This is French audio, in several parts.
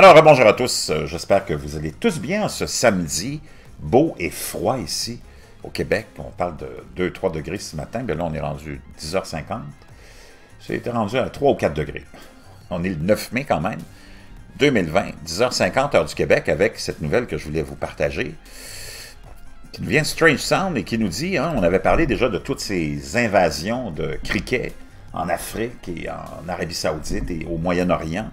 Alors, bonjour à tous, j'espère que vous allez tous bien ce samedi, beau et froid ici au Québec. On parle de 2-3 degrés ce matin, bien là on est rendu 10h50, c'est rendu à 3 ou 4 degrés. On est le 9 mai quand même, 2020, 10h50 heure du Québec avec cette nouvelle que je voulais vous partager, qui nous vient de Strange Sound et qui nous dit, hein, on avait parlé déjà de toutes ces invasions de criquets en Afrique et en Arabie Saoudite et au Moyen-Orient.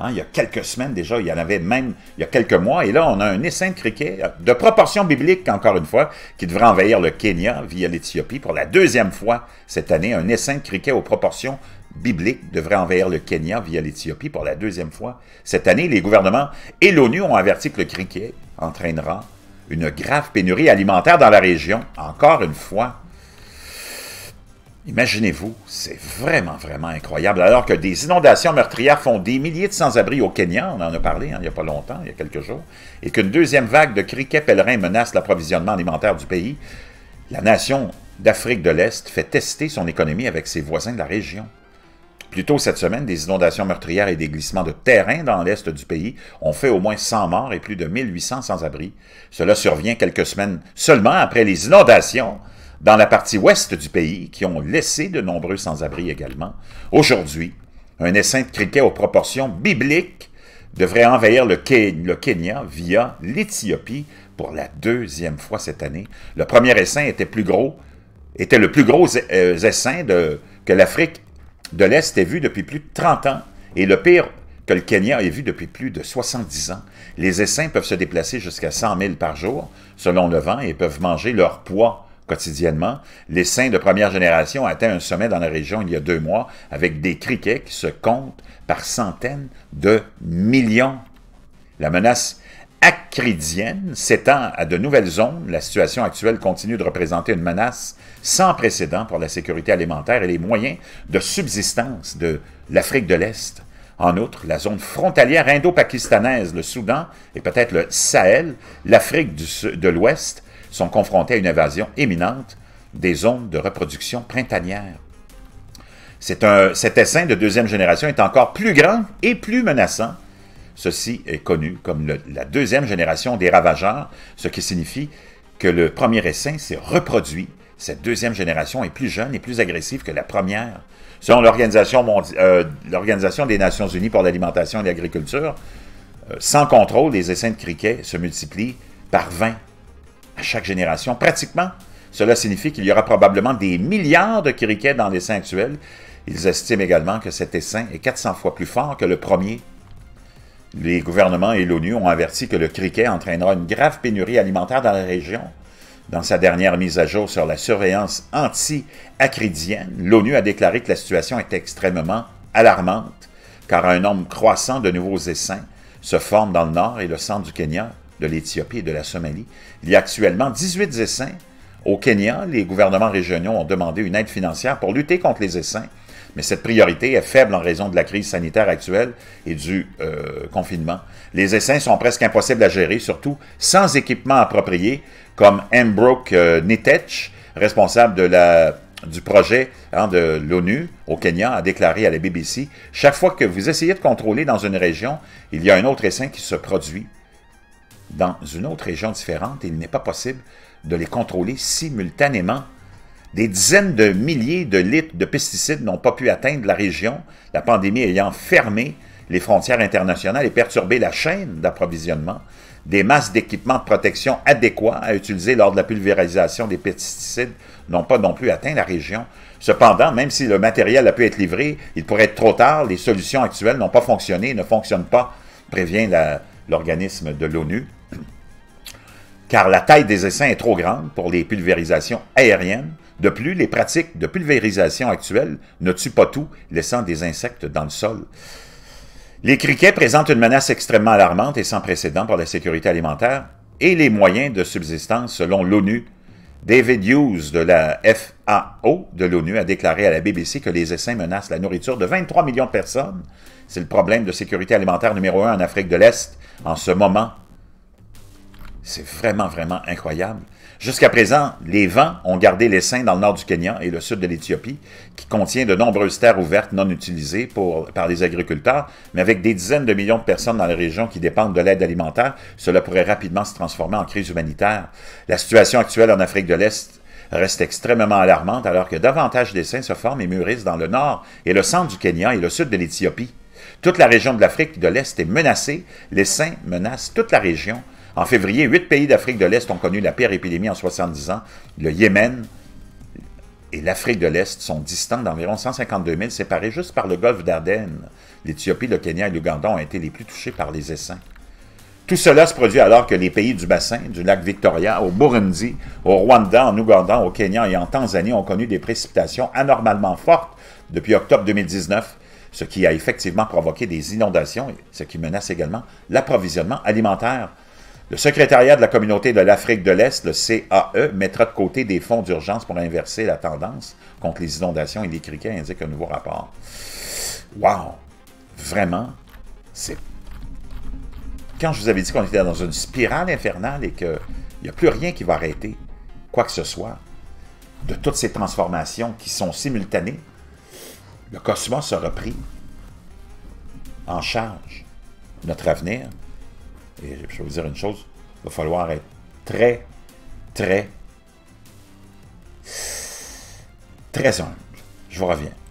Hein, il y a quelques semaines déjà, il y en avait même il y a quelques mois, et là on a un essaim de criquets de proportion biblique, encore une fois, qui devrait envahir le Kenya via l'Éthiopie pour la deuxième fois cette année. Un essaim de criquets aux proportions bibliques devrait envahir le Kenya via l'Éthiopie pour la deuxième fois cette année. Les gouvernements et l'ONU ont averti que le criquet entraînera une grave pénurie alimentaire dans la région, encore une fois. Imaginez-vous, c'est vraiment, vraiment incroyable. Alors que des inondations meurtrières font des milliers de sans-abri au Kenya, on en a parlé il n'y a pas longtemps, il y a quelques jours, et qu'une deuxième vague de criquets pèlerins menace l'approvisionnement alimentaire du pays, la nation d'Afrique de l'Est fait tester son économie avec ses voisins de la région. Plus tôt cette semaine, des inondations meurtrières et des glissements de terrain dans l'Est du pays ont fait au moins 100 morts et plus de 1800 sans-abri. Cela survient quelques semaines seulement après les inondations dans la partie ouest du pays, qui ont laissé de nombreux sans-abri également. Aujourd'hui, un essaim de criquets aux proportions bibliques devrait envahir le Kenya via l'Éthiopie pour la deuxième fois cette année. Le premier essaim était le plus gros essaim que l'Afrique de l'Est ait vu depuis plus de 30 ans, et le pire que le Kenya ait vu depuis plus de 70 ans. Les essaims peuvent se déplacer jusqu'à 100 000 par jour, selon le vent, et peuvent manger leur poids quotidiennement. L'essaim de première génération a atteint un sommet dans la région il y a 2 mois avec des criquets qui se comptent par centaines de millions. La menace acridienne s'étend à de nouvelles zones. La situation actuelle continue de représenter une menace sans précédent pour la sécurité alimentaire et les moyens de subsistance de l'Afrique de l'Est. En outre, la zone frontalière indo-pakistanaise, le Soudan et peut-être le Sahel, l'Afrique de l'Ouest, sont confrontés à une invasion imminente des zones de reproduction printanière. Cet essaim de deuxième génération est encore plus grand et plus menaçant. Ceci est connu comme la deuxième génération des ravageurs, ce qui signifie que le premier essaim s'est reproduit. Cette deuxième génération est plus jeune et plus agressive que la première. Selon l'Organisation des Nations Unies pour l'alimentation et l'agriculture, sans contrôle, les essaims de criquets se multiplient par 20. À chaque génération, pratiquement. Cela signifie qu'il y aura probablement des milliards de criquets dans l'essaim actuel. Ils estiment également que cet essaim est 400 fois plus fort que le premier. Les gouvernements et l'ONU ont averti que le criquet entraînera une grave pénurie alimentaire dans la région. Dans sa dernière mise à jour sur la surveillance anti-acridienne, l'ONU a déclaré que la situation est extrêmement alarmante, car un nombre croissant de nouveaux essaims se forment dans le nord et le centre du Kenya, de l'Éthiopie et de la Somalie. Il y a actuellement 18 essaims au Kenya. Les gouvernements régionaux ont demandé une aide financière pour lutter contre les essaims, mais cette priorité est faible en raison de la crise sanitaire actuelle et du confinement. Les essaims sont presque impossibles à gérer, surtout sans équipement approprié, comme Mbroke Netech, responsable du projet de l'ONU au Kenya, a déclaré à la BBC, « Chaque fois que vous essayez de contrôler dans une région, il y a un autre essaim qui se produit. » dans une autre région différente, il n'est pas possible de les contrôler simultanément. Des dizaines de milliers de litres de pesticides n'ont pas pu atteindre la région, la pandémie ayant fermé les frontières internationales et perturbé la chaîne d'approvisionnement. Des masses d'équipements de protection adéquats à utiliser lors de la pulvérisation des pesticides n'ont pas non plus atteint la région. Cependant, même si le matériel a pu être livré, il pourrait être trop tard. Les solutions actuelles n'ont pas fonctionné et ne fonctionnent pas, prévient l'organisme de l'ONU, car la taille des essaims est trop grande pour les pulvérisations aériennes. De plus, les pratiques de pulvérisation actuelles ne tuent pas tout, laissant des insectes dans le sol. Les criquets présentent une menace extrêmement alarmante et sans précédent pour la sécurité alimentaire et les moyens de subsistance, selon l'ONU. David Hughes de la FAO de l'ONU a déclaré à la BBC que les essaims menacent la nourriture de 23 millions de personnes. C'est le problème de sécurité alimentaire numéro 1 en Afrique de l'Est en ce moment. C'est vraiment, vraiment incroyable. Jusqu'à présent, les vents ont gardé l'essaim dans le nord du Kenya et le sud de l'Éthiopie, qui contient de nombreuses terres ouvertes non utilisées par les agriculteurs, mais avec des dizaines de millions de personnes dans la région qui dépendent de l'aide alimentaire, cela pourrait rapidement se transformer en crise humanitaire. La situation actuelle en Afrique de l'Est reste extrêmement alarmante, alors que davantage d'essaims se forment et mûrissent dans le nord et le centre du Kenya et le sud de l'Éthiopie. Toute la région de l'Afrique de l'Est est menacée, l'essaim menace toute la région. En février, 8 pays d'Afrique de l'Est ont connu la pire épidémie en 70 ans. Le Yémen et l'Afrique de l'Est sont distants d'environ 152 000, séparés juste par le golfe d'Aden. L'Éthiopie, le Kenya et l'Ouganda ont été les plus touchés par les essaims. Tout cela se produit alors que les pays du bassin, du lac Victoria, au Burundi, au Rwanda, en Ouganda, au Kenya et en Tanzanie ont connu des précipitations anormalement fortes depuis octobre 2019, ce qui a effectivement provoqué des inondations, ce qui menace également l'approvisionnement alimentaire. Le secrétariat de la communauté de l'Afrique de l'Est, le CAE, mettra de côté des fonds d'urgence pour inverser la tendance contre les inondations et les criquets, indique un nouveau rapport. Wow! Vraiment, c'est... Quand je vous avais dit qu'on était dans une spirale infernale et qu'il n'y a plus rien qui va arrêter, quoi que ce soit, de toutes ces transformations qui sont simultanées, le cosmos sera pris en charge. Notre avenir... Et je vais vous dire une chose, il va falloir être très, très, très humble. Je vous reviens.